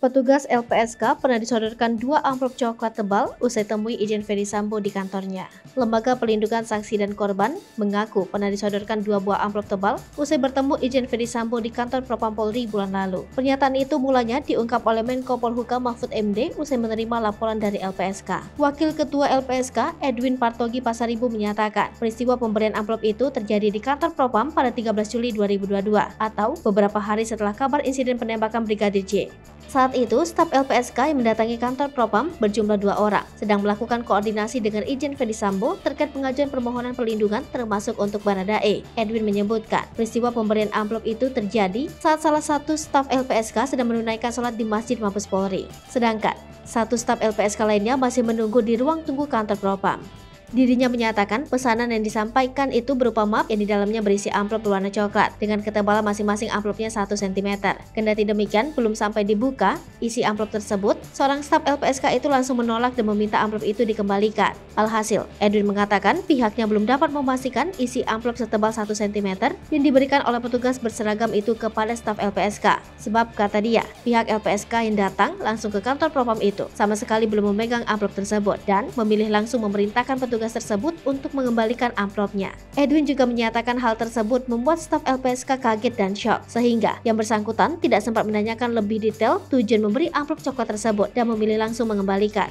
Petugas LPSK pernah disodorkan 2 amplop coklat tebal usai temui Irjen Ferdy Sambo di kantornya. Lembaga Pelindungan Saksi dan Korban mengaku pernah disodorkan 2 buah amplop tebal usai bertemu Irjen Ferdy Sambo di kantor Propam Polri bulan lalu. Pernyataan itu mulanya diungkap oleh Menko Polhukam Mahfud MD usai menerima laporan dari LPSK. Wakil Ketua LPSK Edwin Partogi Pasaribu menyatakan peristiwa pemberian amplop itu terjadi di kantor Propam pada 13 Juli 2022 atau beberapa hari setelah kabar insiden penembakan Brigadir J. Saat itu, staf LPSK yang mendatangi kantor Propam berjumlah 2 orang, sedang melakukan koordinasi dengan Irjen Ferdy Sambo terkait pengajuan permohonan perlindungan termasuk untuk Bharada E. Edwin menyebutkan, peristiwa pemberian amplop itu terjadi saat salah satu staf LPSK sedang menunaikan sholat di Masjid Mabes Polri. Sedangkan, satu staf LPSK lainnya masih menunggu di ruang tunggu kantor Propam. Dirinya menyatakan pesanan yang disampaikan itu berupa map yang di dalamnya berisi amplop berwarna coklat dengan ketebalan masing-masing amplopnya 1 cm. Kendati demikian, belum sampai dibuka isi amplop tersebut, seorang staf LPSK itu langsung menolak dan meminta amplop itu dikembalikan. Alhasil, Edwin mengatakan pihaknya belum dapat memastikan isi amplop setebal 1 cm yang diberikan oleh petugas berseragam itu kepada staf LPSK. Sebab kata dia, pihak LPSK yang datang langsung ke kantor Propam itu sama sekali belum memegang amplop tersebut dan memilih langsung memerintahkan petugas tersebut untuk mengembalikan amplopnya. Edwin juga menyatakan hal tersebut membuat staf LPSK kaget dan shock, sehingga yang bersangkutan tidak sempat menanyakan lebih detail tujuan memberi amplop coklat tersebut dan memilih langsung mengembalikan.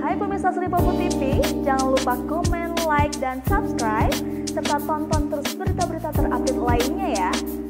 Hai pemirsa Sripoku TV, jangan lupa komen, like, dan subscribe, serta tonton terus berita-berita terupdate lainnya ya.